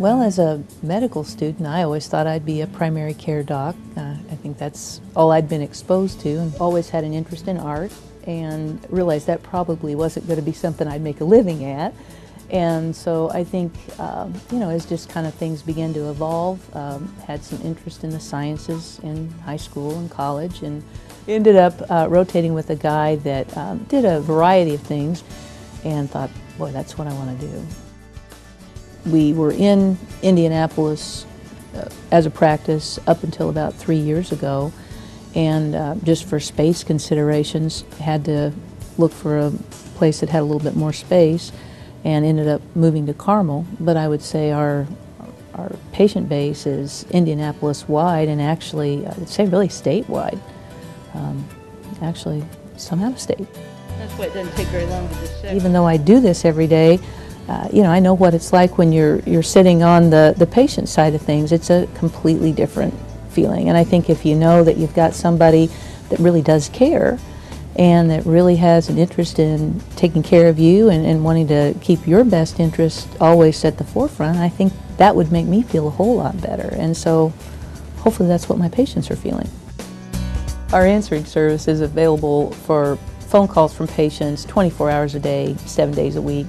Well, as a medical student, I always thought I'd be a primary care doc. I think that's all I'd been exposed to, and always had an interest in art and realized that probably wasn't going to be something I'd make a living at. And so I think, as just kind of things began to evolve, had some interest in the sciences in high school and college, and ended up rotating with a guy that did a variety of things, and thought, boy, that's what I want to do. We were in Indianapolis as a practice up until about 3 years ago, and just for space considerations, had to look for a place that had a little bit more space, and ended up moving to Carmel. But I would say our patient base is Indianapolis-wide, and actually, I would say really statewide, actually some out of state. That's why it doesn't take very long to just sit. Even though I do this every day, I know what it's like when you're sitting on the patient side of things. It's a completely different feeling, and I think if you know that you've got somebody that really does care, and that really has an interest in taking care of you and wanting to keep your best interest always at the forefront, I think that would make me feel a whole lot better. And so hopefully that's what my patients are feeling. Our answering service is available for phone calls from patients 24 hours a day, 7 days a week,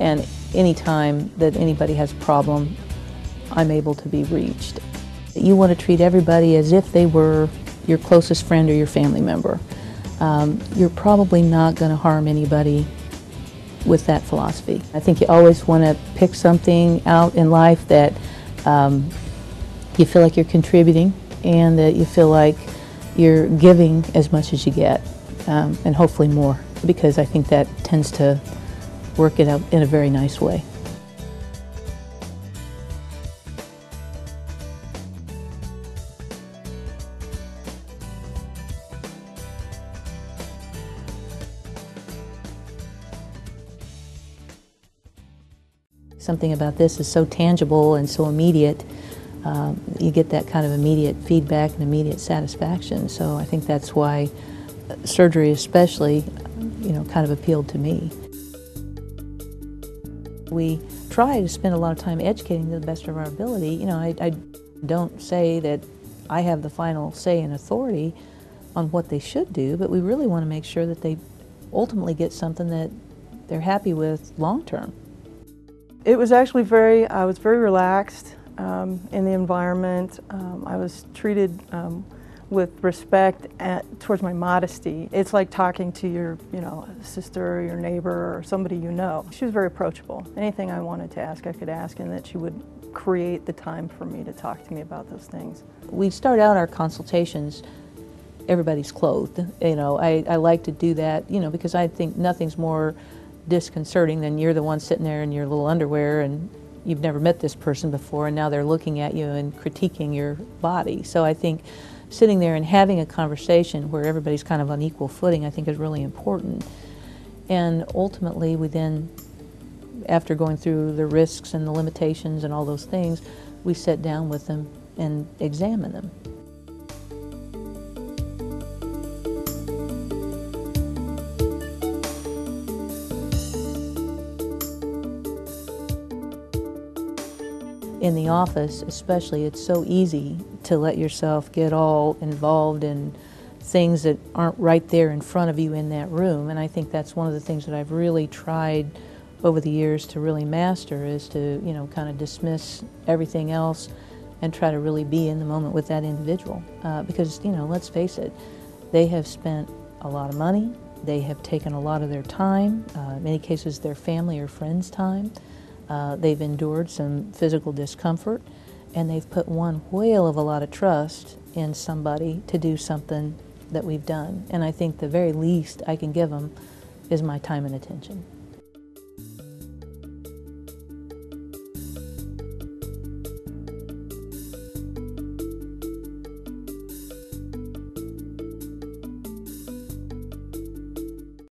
and any time that anybody has a problem, I'm able to be reached. You want to treat everybody as if they were your closest friend or your family member. You're probably not going to harm anybody with that philosophy. I think you always want to pick something out in life that you feel like you're contributing, and that you feel like you're giving as much as you get, and hopefully more, because I think that tends to work it out in a very nice way. Something about this is so tangible and so immediate. You get that kind of immediate feedback and immediate satisfaction. So I think that's why surgery especially, kind of appealed to me. We try to spend a lot of time educating to the best of our ability. I don't say that I have the final say and authority on what they should do, but we really want to make sure that they ultimately get something that they're happy with long term. It was actually I was very relaxed in the environment. I was treated with respect towards my modesty. It's like talking to your, sister or your neighbor or somebody you know. She was very approachable. Anything I wanted to ask, I could ask, and that she would create the time for me to talk to me about those things. We start out our consultations, everybody's clothed. I like to do that, because I think nothing's more disconcerting than you're the one sitting there in your little underwear and you've never met this person before, and now they're looking at you and critiquing your body. So I think sitting there and having a conversation where everybody's kind of on equal footing, I think, is really important. And ultimately we then, after going through the risks and the limitations and all those things, we sit down with them and examine them. In the office especially, it's so easy to let yourself get all involved in things that aren't right there in front of you in that room, and I think that's one of the things that I've really tried over the years to really master, is to kind of dismiss everything else and try to really be in the moment with that individual, because let's face it, they have spent a lot of money, they have taken a lot of their time, in many cases their family or friends' time. They've endured some physical discomfort, and they've put one whale of a lot of trust in somebody to do something that we've done. And I think the very least I can give them is my time and attention.